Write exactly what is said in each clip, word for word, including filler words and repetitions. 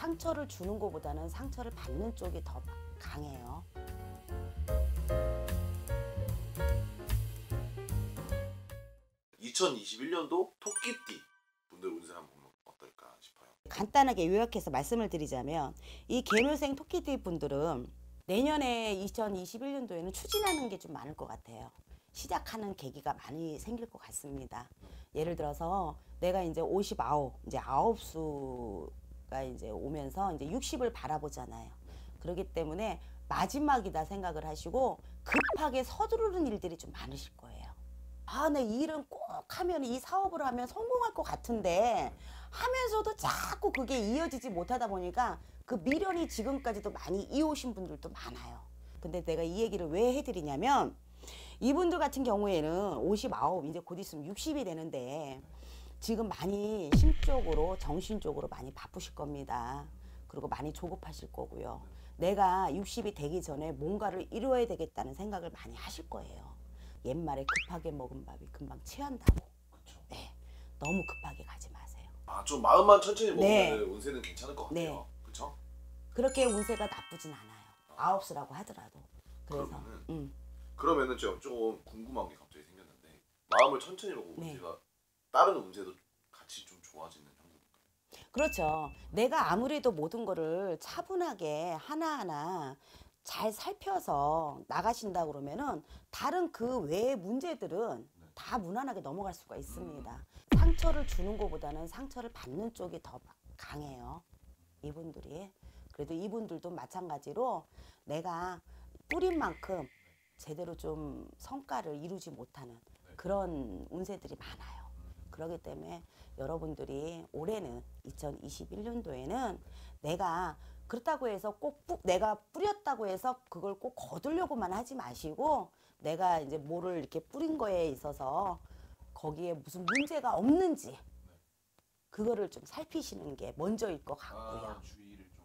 상처를 주는 것보다는 상처를 받는 쪽이 더 강해요. 이천이십일 년도 토끼띠 분들 운세 한번 보면 어떨까 싶어요. 간단하게 요약해서 말씀을 드리자면, 이 개묘생 토끼띠 분들은 내년에 이천이십일 년도에는 추진하는 게 좀 많을 것 같아요. 시작하는 계기가 많이 생길 것 같습니다. 예를 들어서 내가 이제 오십구, 이제 아홉 수가 이제 오면서 이제 육십을 바라보잖아요. 그렇기 때문에 마지막이다 생각을 하시고 급하게 서두르는 일들이 좀 많으실 거예요. 아, 내 이 일은 꼭 하면, 이 사업을 하면 성공할 것 같은데 하면서도 자꾸 그게 이어지지 못하다 보니까 그 미련이 지금까지도 많이 이어오신 분들도 많아요. 근데 내가 이 얘기를 왜 해드리냐면, 이분들 같은 경우에는 오십구, 이제 곧 있으면 육십이 되는데 지금 많이 심적으로, 정신적으로 많이 바쁘실 겁니다. 그리고 많이 조급하실 거고요. 내가 육십이 되기 전에 뭔가를 이루어야 되겠다는 생각을 많이 하실 거예요. 옛말에 급하게 먹은 밥이 금방 체한다고. 그렇죠. 네, 너무 급하게 가지 마세요. 아, 좀 마음만 천천히 먹으면 네. 운세는 괜찮을 것 같아요. 네. 그렇죠? 그렇게 운세가 나쁘진 않아요. 아홉수라고 하더라도. 그래서 그러면은, 음. 그러면은 좀, 좀 궁금한 게 갑자기 생겼는데, 마음을 천천히 먹고 네. 운세가 다른 운세도 같이 좀 좋아지는 형국인가요? 그렇죠. 내가 아무래도 모든 거를 차분하게 하나하나 잘 살펴서 나가신다 그러면은 다른 그 외의 문제들은 네. 다 무난하게 넘어갈 수가 있습니다. 음. 상처를 주는 것보다는 상처를 받는 쪽이 더 강해요, 이분들이. 그래도 이분들도 마찬가지로 내가 뿌린 만큼 제대로 좀 성과를 이루지 못하는 네. 그런 운세들이 많아요. 그렇기 때문에 여러분들이 올해는 이천이십일 년도에는 내가 그렇다고 해서 꼭 뿌, 내가 뿌렸다고 해서 그걸 꼭 거두려고만 하지 마시고, 내가 이제 뭐를 이렇게 뿌린 거에 있어서 거기에 무슨 문제가 없는지 그거를 좀 살피시는 게 먼저일 것 같고요. 아,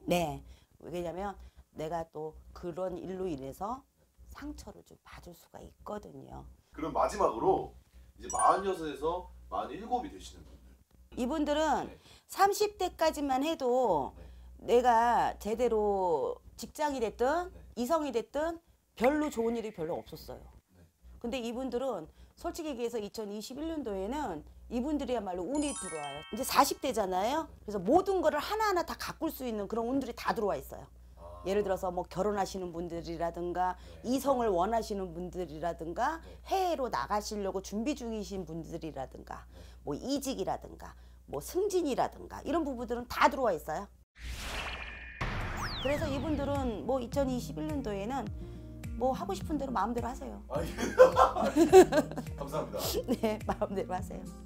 네, 왜냐면 내가 또 그런 일로 인해서 상처를 좀 받을 수가 있거든요. 그럼 마지막으로 이제 사십육에서 사십칠이 되시는 분들, 이분들은 네. 삼십 대까지만 해도 네. 내가 제대로 직장이 됐든 네. 이성이 됐든 별로 좋은 일이 별로 없었어요. 네. 근데 이분들은 솔직히 얘기해서 이천이십일 년도에는 이분들이야말로 운이 들어와요. 이제 사십 대잖아요. 그래서 모든 거를 하나하나 다 가꿀 수 있는 그런 운들이 다 들어와 있어요. 아. 예를 들어서 뭐 결혼하시는 분들이라든가 네. 이성을 원하시는 분들이라든가 네. 해외로 나가시려고 준비 중이신 분들이라든가 네. 뭐 이직이라든가 뭐 승진이라든가 이런 부분들은 다 들어와 있어요. 그래서 이분들은 뭐 이천이십일 년도에는 뭐 하고 싶은 대로 마음대로 하세요. 아, 예. 감사합니다. 네, 마음대로 하세요.